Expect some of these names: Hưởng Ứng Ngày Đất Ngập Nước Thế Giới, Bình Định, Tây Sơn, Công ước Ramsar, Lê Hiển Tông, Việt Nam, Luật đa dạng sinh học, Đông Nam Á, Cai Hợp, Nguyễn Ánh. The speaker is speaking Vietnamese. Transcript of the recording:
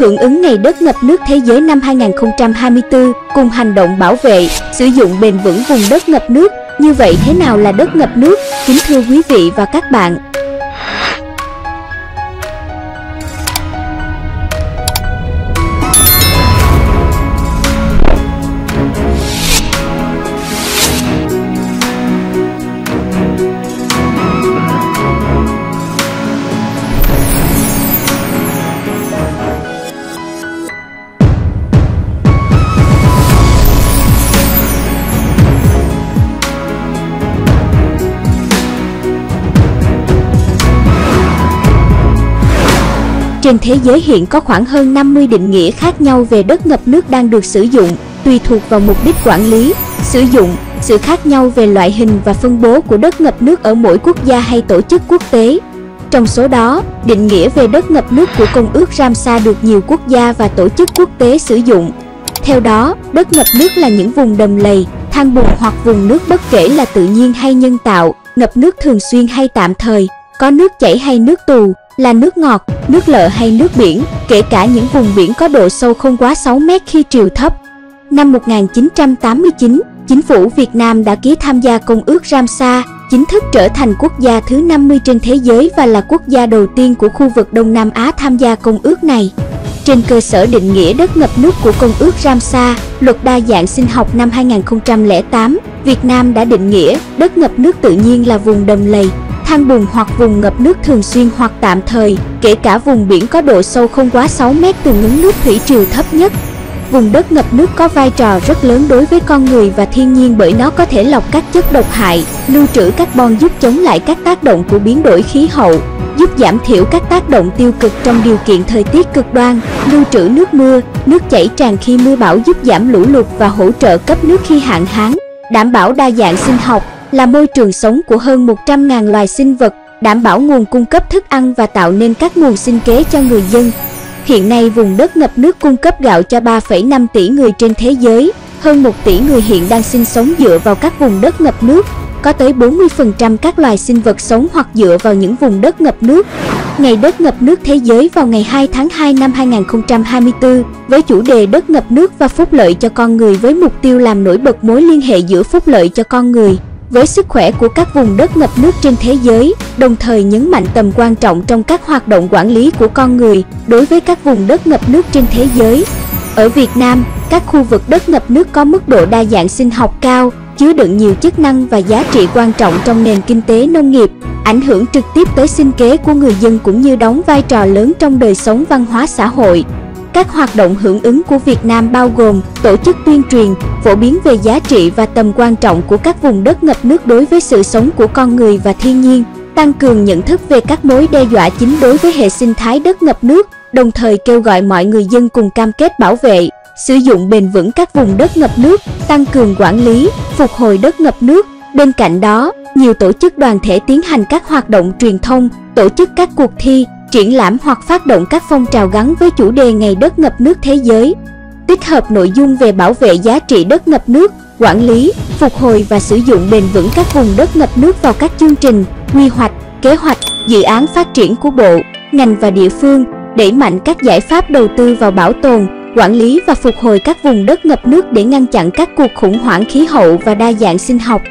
Hưởng ứng Ngày Đất Ngập Nước Thế Giới năm 2024 cùng hành động bảo vệ, sử dụng bền vững vùng đất ngập nước. Như vậy thế nào là đất ngập nước? Kính thưa quý vị và các bạn, trên thế giới hiện có khoảng hơn 50 định nghĩa khác nhau về đất ngập nước đang được sử dụng, tùy thuộc vào mục đích quản lý, sử dụng, sự khác nhau về loại hình và phân bố của đất ngập nước ở mỗi quốc gia hay tổ chức quốc tế. Trong số đó, định nghĩa về đất ngập nước của Công ước Ramsar được nhiều quốc gia và tổ chức quốc tế sử dụng. Theo đó, đất ngập nước là những vùng đầm lầy, thang bùn hoặc vùng nước bất kể là tự nhiên hay nhân tạo, ngập nước thường xuyên hay tạm thời, có nước chảy hay nước tù, là nước ngọt, nước lợ hay nước biển, kể cả những vùng biển có độ sâu không quá 6 mét khi triều thấp. Năm 1989, Chính phủ Việt Nam đã ký tham gia Công ước Ramsar, chính thức trở thành quốc gia thứ 50 trên thế giới và là quốc gia đầu tiên của khu vực Đông Nam Á tham gia công ước này. Trên cơ sở định nghĩa đất ngập nước của Công ước Ramsar, Luật Đa dạng sinh học năm 2008, Việt Nam đã định nghĩa đất ngập nước tự nhiên là vùng đầm lầy, thang bùn hoặc vùng ngập nước thường xuyên hoặc tạm thời, kể cả vùng biển có độ sâu không quá 6 mét từ ngưỡng nước thủy triều thấp nhất. Vùng đất ngập nước có vai trò rất lớn đối với con người và thiên nhiên bởi nó có thể lọc các chất độc hại, lưu trữ carbon giúp chống lại các tác động của biến đổi khí hậu, giúp giảm thiểu các tác động tiêu cực trong điều kiện thời tiết cực đoan, lưu trữ nước mưa, nước chảy tràn khi mưa bão giúp giảm lũ lụt và hỗ trợ cấp nước khi hạn hán, đảm bảo đa dạng sinh học, là môi trường sống của hơn 100.000 loài sinh vật, đảm bảo nguồn cung cấp thức ăn và tạo nên các nguồn sinh kế cho người dân. Hiện nay, vùng đất ngập nước cung cấp gạo cho 3,5 tỷ người trên thế giới, hơn 1 tỷ người hiện đang sinh sống dựa vào các vùng đất ngập nước, có tới 40% các loài sinh vật sống hoặc dựa vào những vùng đất ngập nước. Ngày Đất Ngập Nước Thế Giới vào ngày 2 tháng 2 năm 2024 với chủ đề Đất Ngập Nước và Phúc Lợi cho Con Người với mục tiêu làm nổi bật mối liên hệ giữa phúc lợi cho con người với sức khỏe của các vùng đất ngập nước trên thế giới, đồng thời nhấn mạnh tầm quan trọng trong các hoạt động quản lý của con người đối với các vùng đất ngập nước trên thế giới. Ở Việt Nam, các khu vực đất ngập nước có mức độ đa dạng sinh học cao, chứa đựng nhiều chức năng và giá trị quan trọng trong nền kinh tế nông nghiệp, ảnh hưởng trực tiếp tới sinh kế của người dân cũng như đóng vai trò lớn trong đời sống văn hóa xã hội. Các hoạt động hưởng ứng của Việt Nam bao gồm tổ chức tuyên truyền, phổ biến về giá trị và tầm quan trọng của các vùng đất ngập nước đối với sự sống của con người và thiên nhiên, tăng cường nhận thức về các mối đe dọa chính đối với hệ sinh thái đất ngập nước, đồng thời kêu gọi mọi người dân cùng cam kết bảo vệ, sử dụng bền vững các vùng đất ngập nước, tăng cường quản lý, phục hồi đất ngập nước. Bên cạnh đó, nhiều tổ chức đoàn thể tiến hành các hoạt động truyền thông, tổ chức các cuộc thi, triển lãm hoặc phát động các phong trào gắn với chủ đề Ngày Đất Ngập Nước Thế Giới, tích hợp nội dung về bảo vệ giá trị đất ngập nước, quản lý, phục hồi và sử dụng bền vững các vùng đất ngập nước vào các chương trình, quy hoạch, kế hoạch, dự án phát triển của bộ, ngành và địa phương, đẩy mạnh các giải pháp đầu tư vào bảo tồn, quản lý và phục hồi các vùng đất ngập nước để ngăn chặn các cuộc khủng hoảng khí hậu và đa dạng sinh học.